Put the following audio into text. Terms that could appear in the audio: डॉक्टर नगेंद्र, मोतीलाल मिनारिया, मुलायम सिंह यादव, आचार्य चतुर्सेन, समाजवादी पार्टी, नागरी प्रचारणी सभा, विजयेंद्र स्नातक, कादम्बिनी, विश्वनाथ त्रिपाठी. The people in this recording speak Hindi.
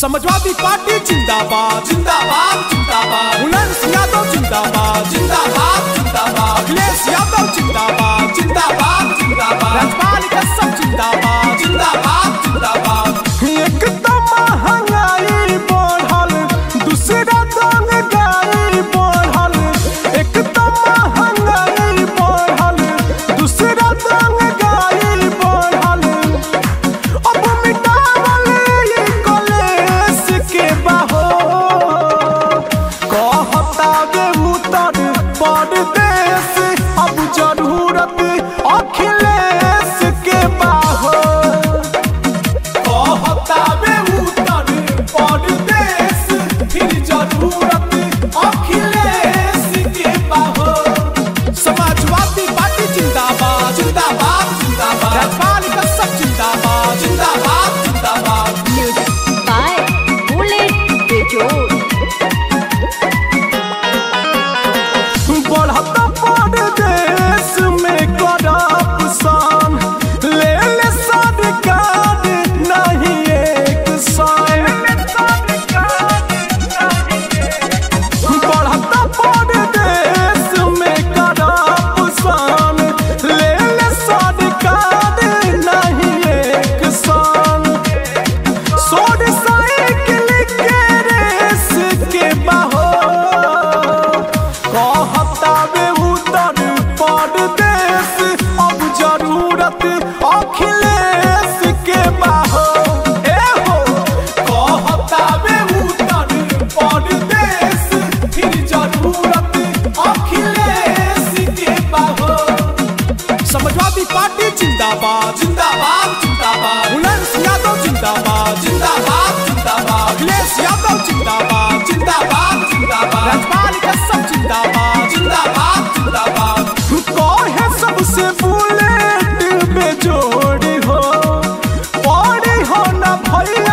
समाजवादी पार्टी जिंदाबाद जिंदाबाद जिंदाबाद, मुलायम सिंह यादव जिंदाबाद जिंदाबाद जिंदाबाद, अखिलेश यादव जिंदाबाद जिंदाबाद जिंदाबाद, राजपाल सब जिंदाबाद जिंदाबाद जिंदाबाद। एकदम महंगाई बढ़ल, दूसरा दंगाई बढ़ल, एकदम महंगाई बढ़ल, दूसरा दंगाई बढ़ल। अब मिटावल कलेश के बाहो, कहता बे मुतर परदेश, अब जरूरत अखिलेश के बाहो, कहता बे मुतर परदेश, फिर जरूरत अखिलेश के बाहो। समाजवादी पार्टी जिंदाबाद जिंदाबाद जिंदाबाद, राजपाल सब जिंदाबाद जिंदाबाद जिंदाबाद। बाय बुलेट पे जोर, बढ़ता परदेश में करप्शन, ले सरकार नहीं एक्शन, बढ़ता परदेश में करप्शन, ले सरकार नहीं एक्शन। सोड साइकिल के रेस के बाहो, कहताबे उतर परदेश, अब जरूरत अखिलेश के बाहो। ए हो, कहताबे उतर परदेश, फिर जरूरत अखिलेश के बाहो। समाजवादी पार्टी जिंदाबाद जिंदाबाद जिंदाबाद, मुलायम सिंह यादव जिंदाबाद जिंदाबाद जिंदाबाद, अखिलेश यादव जिंदाबाद जिंदाबाद जिंदाबाद, राजपाल सब जिंदाबाद जिंदाबाद जिंदाबाद। कहे सबसे बुलेट पे जोर हो, बड़ी हो ना भाई।